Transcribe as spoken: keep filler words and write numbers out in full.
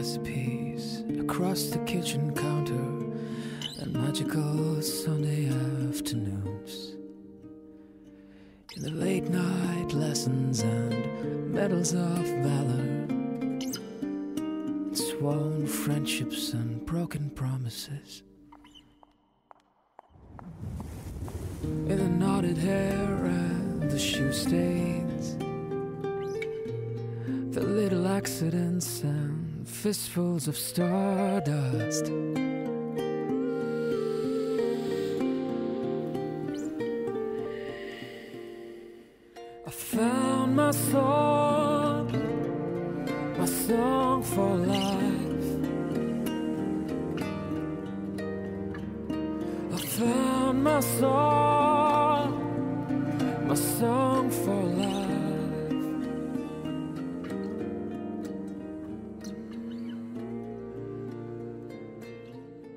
recipes across the kitchen counter and magical Sunday afternoons. In the late night lessons and medals of valor, and sworn friendships and broken promises. In the knotted hair and the shoe stains, the little accidents and fistfuls of stardust. I found my song, my song for life. I found my song, my song for life.